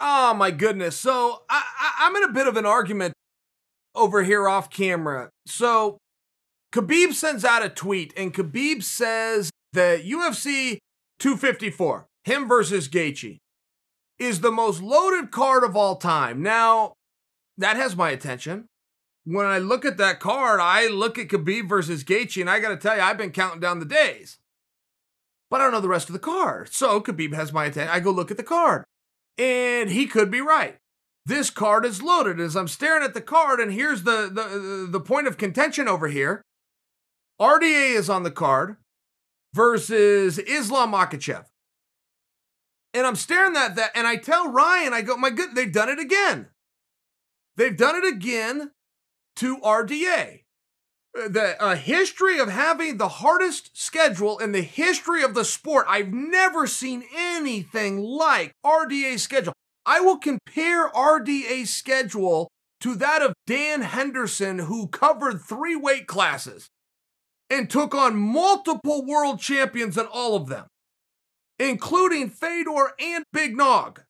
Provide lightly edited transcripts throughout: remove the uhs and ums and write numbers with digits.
Oh my goodness. So I'm in a bit of an argument over here off camera. So Khabib sends out a tweet, and Khabib says that UFC 254, him versus Gaethje, is the most loaded card of all time. Now, that has my attention. When I look at that card, I look at Khabib versus Gaethje, and I got to tell you, I've been counting down the days. But I don't know the rest of the card. So Khabib has my attention. I go look at the card. And he could be right. This card is loaded. As I'm staring at the card, and here's the point of contention over here. RDA is on the card versus Islam Makhachev. And I'm staring at that, and I tell Ryan, I go, my good, they've done it again. They've done it again to RDA. The history of having the hardest schedule in the history of the sport. I've never seen anything like RDA's schedule. I will compare RDA's schedule to that of Dan Henderson, who covered 3 weight classes and took on multiple world champions in all of them, including Fedor and Big Nog.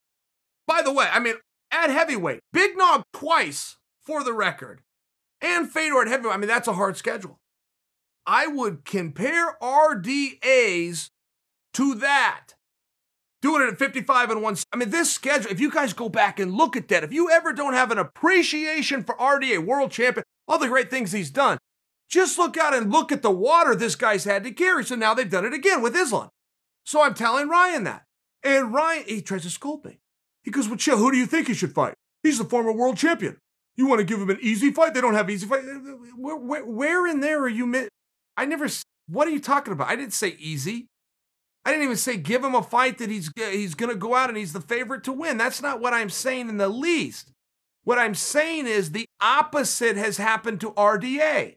By the way, I mean, at heavyweight, Big Nog twice for the record. And Fedor at heavyweight. I mean, that's a hard schedule. I would compare RDA's to that. Doing it at 55 and 1. I mean, this schedule, if you guys go back and look at that, if you ever don't have an appreciation for RDA, world champion, all the great things he's done, just look out and look at the water this guy's had to carry. So now they've done it again with Islam. So I'm telling Ryan that. And Ryan, he tries to scold me. He goes, well, chill, who do you think he should fight? He's the former world champion. You want to give him an easy fight? They don't have easy fight. Where in there are you? I never. What are you talking about? I didn't say easy. I didn't even say give him a fight that he's going to go out and he's the favorite to win. That's not what I'm saying in the least. What I'm saying is the opposite has happened to RDA.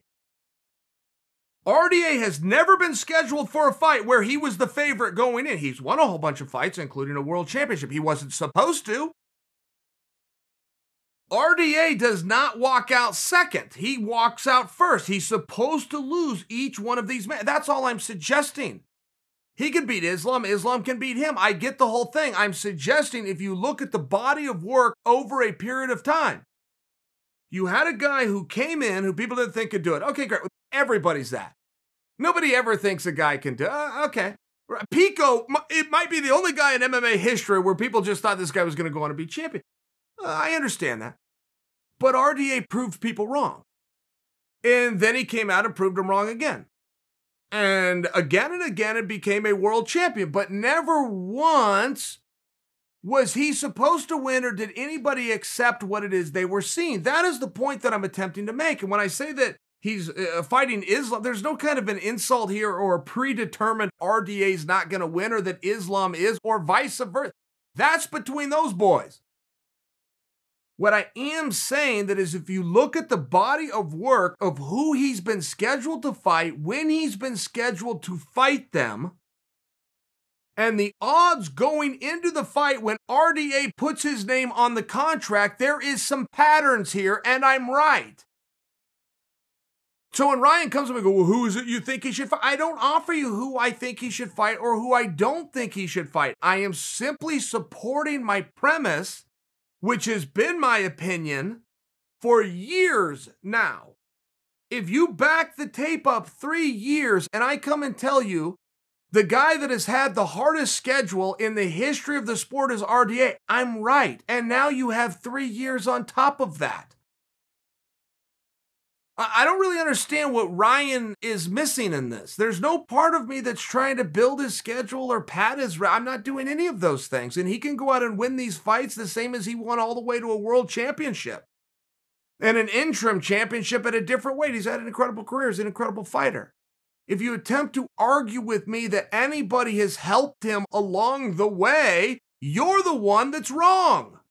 RDA has never been scheduled for a fight where he was the favorite going in. He's won a whole bunch of fights, including a world championship. He wasn't supposed to. RDA does not walk out second. He walks out first. He's supposed to lose each one of these. That's all I'm suggesting. He can beat Islam. Islam can beat him. I get the whole thing. I'm suggesting if you look at the body of work over a period of time, you had a guy who came in who people didn't think could do it. Okay, great. Everybody's that. Nobody ever thinks a guy can do it. Okay. Pico, it might be the only guy in MMA history where people just thought this guy was going to go on and be champion. I understand that. But RDA proved people wrong. And then he came out and proved them wrong again. And again, it became a world champion. But never once was he supposed to win, or did anybody accept what it is they were seeing. That is the point that I'm attempting to make. And when I say that he's fighting Islam, there's no kind of an insult here or a predetermined RDA's not going to win, or that Islam is, or vice versa. That's between those boys. What I am saying that is, if you look at the body of work of who he's been scheduled to fight, when he's been scheduled to fight them, and the odds going into the fight when RDA puts his name on the contract, there is some patterns here, and I'm right. So when Ryan comes up and goes, well, who is it you think he should fight? I don't offer you who I think he should fight or who I don't think he should fight. I am simply supporting my premise, which has been my opinion for years now. If you back the tape up 3 years and I come and tell you the guy that has had the hardest schedule in the history of the sport is RDA, I'm right. And now you have 3 years on top of that. I don't really understand what Ryan is missing in this. There's no part of me that's trying to build his schedule or pad his... I'm not doing any of those things. And he can go out and win these fights the same as he won all the way to a world championship and an interim championship at a different weight. He's had an incredible career. He's an incredible fighter. If you attempt to argue with me that anybody has helped him along the way, you're the one that's wrong.